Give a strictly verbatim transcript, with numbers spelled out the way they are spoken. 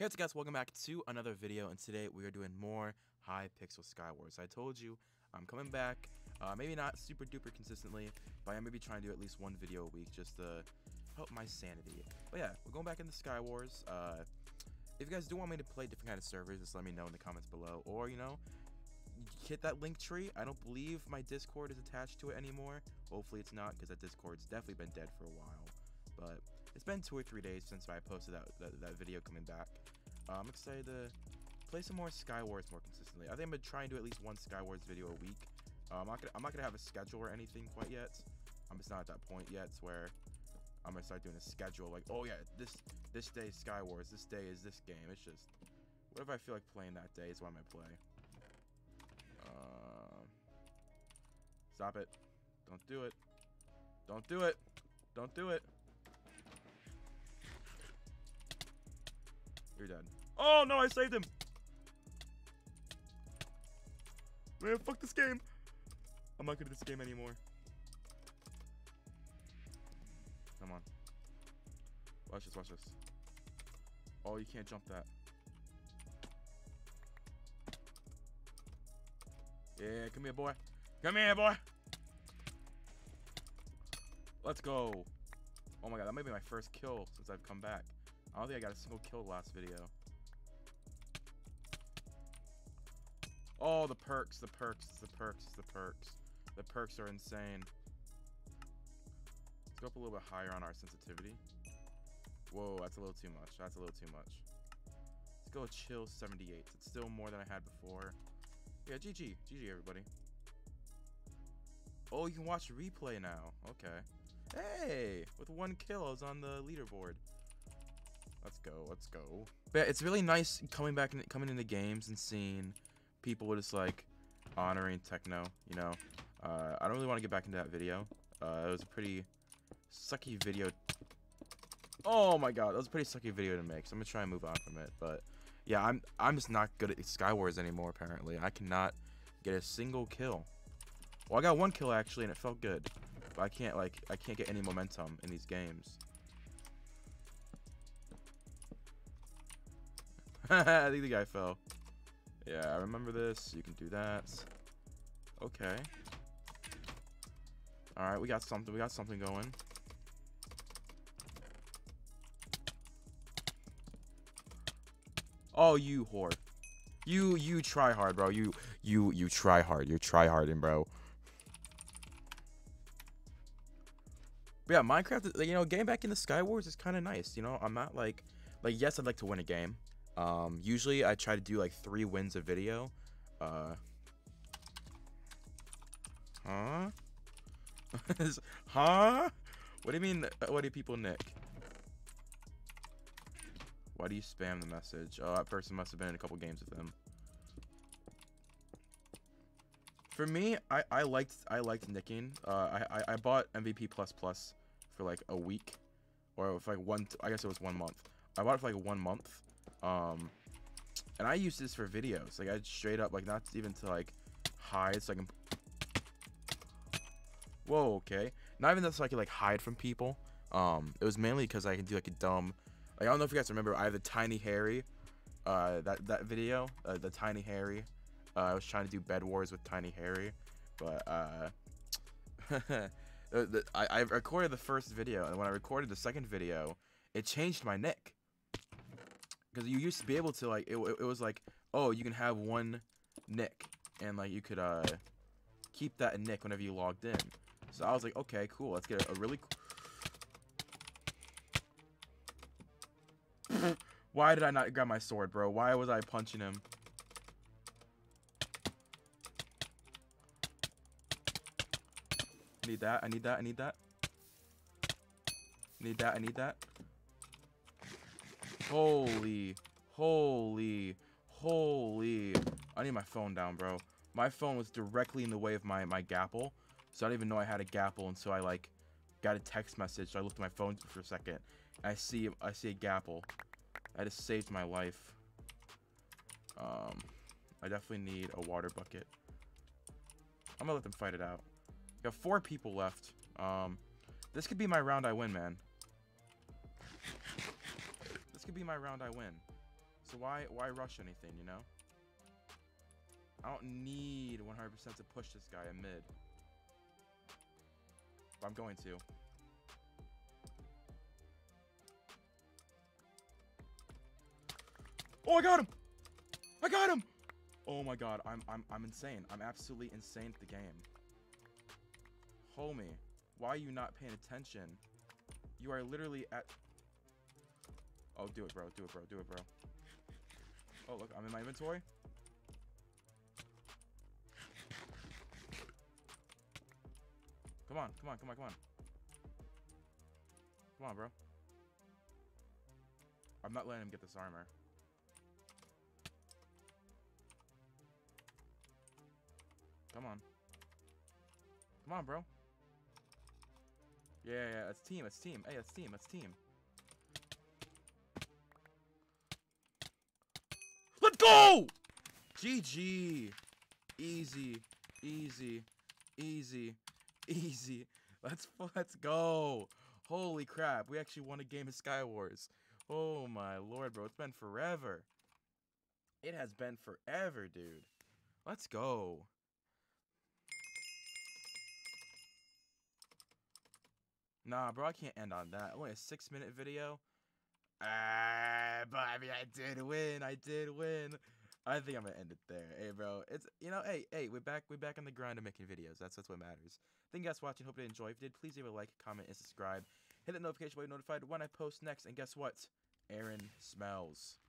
Hey, what's up, guys? Welcome back to another video, and today we are doing more Hypixel Skywars. I told you I'm coming back, uh, maybe not super duper consistently, but I'm going to be trying to do at least one video a week just to help my sanity. But yeah, we're going back into Skywars. Uh, if you guys do want me to play different kind of servers, just let me know in the comments below, or, you know, hit that Linktree. I don't believe my Discord is attached to it anymore. Hopefully it's not, because that Discord's definitely been dead for a while. But it's been two or three days since I posted that, that, that video coming back. Uh, I'm excited to play some more Skywars more consistently. I think I'm going to try and do at least one Skywars video a week. Uh, I'm not going to have a schedule or anything quite yet. I'm just not at that point yet where I'm going to start doing a schedule. Like, oh yeah, this this day is Skywars. This day is this game. It's just whatever I feel like playing that day is what I'm going to play. Uh, stop it. Don't do it. Don't do it. Don't do it. You're dead. Oh no, I saved him! Man, fuck this game! I'm not good at this game anymore. Come on. Watch this, watch this. Oh, you can't jump that. Yeah, come here, boy. Come here, boy! Let's go. Oh my god, that might be my first kill since I've come back. I don't think I got a single kill last video. Oh, the perks, the perks, the perks, the perks. The perks are insane. Let's go up a little bit higher on our sensitivity. Whoa, that's a little too much. That's a little too much. Let's go chill seventy-eight. It's still more than I had before. Yeah, G G. G G, everybody. Oh, you can watch replay now. Okay. Hey! With one kill, I was on the leaderboard. Let's go, let's go. But yeah, it's really nice coming back and in, coming into games and seeing people just like honoring techno, you know. Uh, I don't really want to get back into that video. Uh, it was a pretty sucky video. Oh my god, that was a pretty sucky video to make. So I'm gonna try and move on from it. But yeah, I'm I'm just not good at Skywars anymore. Apparently, I cannot get a single kill. Well, I got one kill actually, and it felt good. But I can't like I can't get any momentum in these games. I think the guy fell. Yeah, I remember this. You can do that. Okay. All right, we got something. We got something going. Oh, you whore. You you try hard, bro. You you you try hard. You're try harding, bro. But yeah, Minecraft. You know, getting back into Skywars is kind of nice. You know, I'm not like like yes, I'd like to win a game. Um, usually I try to do like three wins a video. Uh, huh? Huh? What do you mean? What do people, Nick? Why do you spam the message? Oh, that person must have been in a couple games with him. For me, I, I liked, I liked nicking. Uh, I, I, I bought M V P plus plus for like a week or for like one, I guess it was one month. I bought it for like one month. Um, and I use this for videos. Like, I straight up, like, not even to, like, hide so I can... Whoa, okay. Not even that so I could, like, hide from people. Um, it was mainly because I can do, like, a dumb... Like, I don't know if you guys remember, I have the Tiny Harry, uh, that, that video, uh, the Tiny Harry. Uh, I was trying to do Bedwars with Tiny Harry, but, uh... the, the, I, I recorded the first video, and when I recorded the second video, it changed my nick. Because you used to be able to, like, it, it was like, oh, you can have one nick, and, like, you could, uh, keep that nick whenever you logged in. So I was like, okay, cool, let's get a, a really cool... Why did I not grab my sword, bro? Why was I punching him? I need that, I need that, I need that. I need that, I need that. Holy, holy, holy. I need my phone down, bro. My phone was directly in the way of my, my gapple. So I didn't even know I had a gapple. And so I, like, got a text message. So I looked at my phone for a second. And I see, I see a gapple. I just saved my life. Um, I definitely need a water bucket. I'm gonna let them fight it out. Got four people left. Um, this could be my round I win, man. This could be my round I win. So why why rush anything, you know? I don't need one hundred percent to push this guy in mid. But I'm going to. Oh, I got him! I got him! Oh my god, I'm I'm I'm insane. I'm absolutely insane at the game. Homie, why are you not paying attention? You are literally at... Oh, do it, bro. Do it, bro. Do it, bro. Oh, look. I'm in my inventory. Come on. Come on. Come on. Come on. Come on, bro. I'm not letting him get this armor. Come on. Come on, bro. Yeah, yeah, yeah. That's team. That's team. Hey, that's team. That's team. Let's go! G G. Easy. Easy. Easy. Easy. Let's let's go. Holy crap. We actually won a game of Skywars. Oh my lord, bro. It's been forever. It has been forever, dude. Let's go. Nah, bro, I can't end on that. Only a six-minute video. Ah, uh, but I mean, I did win. I did win. I think I'm gonna end it there. Hey, bro, it's you know, hey, hey, we're back. We're back on the grind of making videos. That's that's what matters. Thank you guys for watching. Hope you enjoyed. If you did, please leave a like, comment, and subscribe. Hit that notification bell to be notified when I post next. And guess what? Aaron smells.